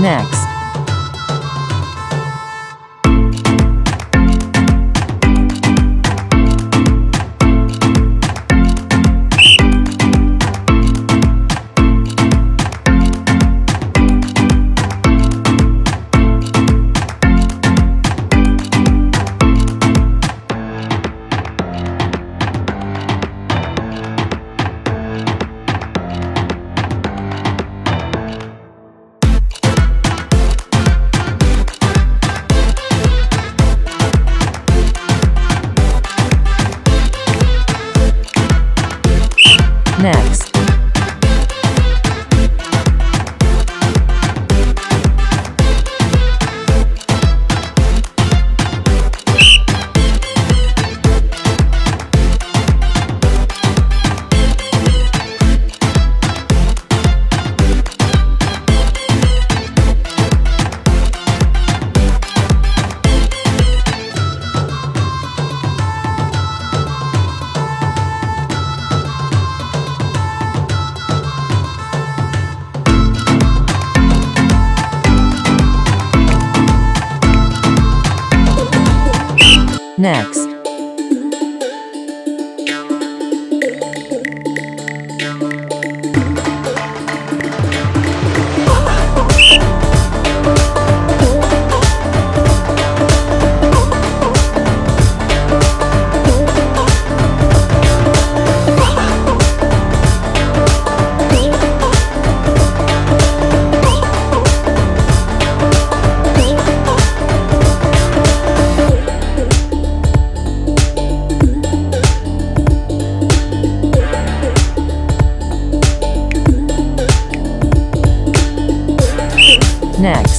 next. Next. Next. Next.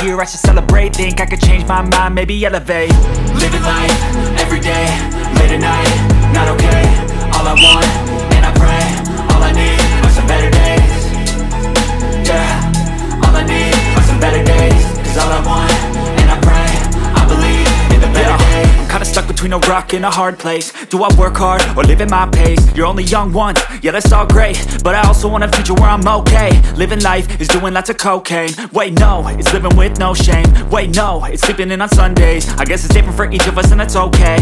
hear, I should celebrate. Think I could change my mind, maybe elevate. Living life, every day, late at night, not okay. All I want, and I pray, all I need are some better days. Yeah, all I need are some better days. Cause all I want, and I pray, I believe in the better days. I'm kinda stuck between a rock and a hard place. Do I work hard or live at my pace? You're only young once, yeah that's all great, but I also want a future where I'm okay. Living life is doing lots of cocaine. Wait no, it's living with no shame. Wait no, it's sleeping in on Sundays. I guess it's different for each of us and that's okay.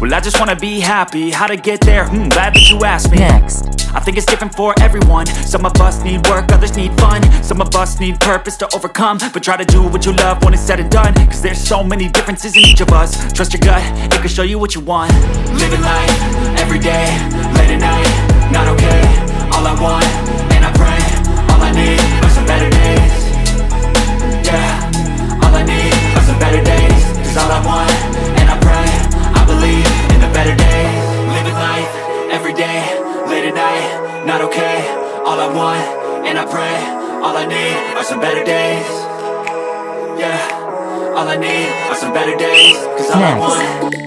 Well, I just wanna be happy. How to get there? Glad that you asked me. Next. I think it's different for everyone. Some of us need work, others need fun. Some of us need purpose to overcome, but try to do what you love when it's said and done. Cause there's so many differences in each of us. Trust your gut, it can show you what you want. Living life, every day, late at night, not okay. All I want, and I pray, all I need are some better days. Yeah, all I need are some better days. Cause all I want, and I pray, in the better days. Living life, every day, late at night, not okay. All I want, and I pray, all I need are some better days. Yeah, all I need are some better days. Cause all I want.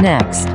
Next.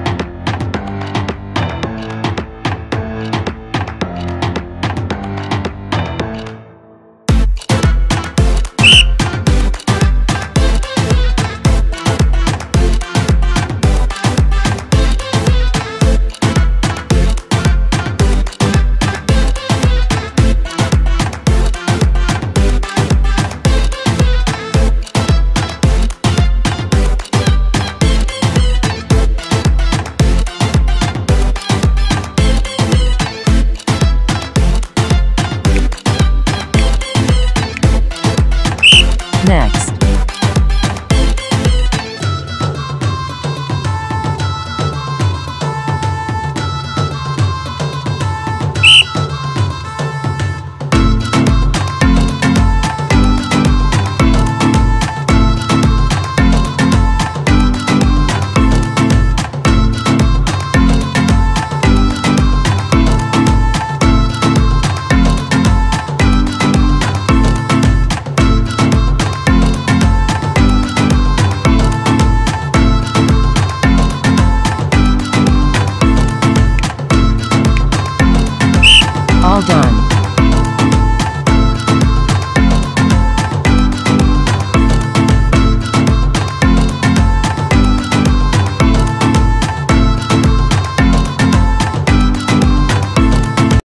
Next.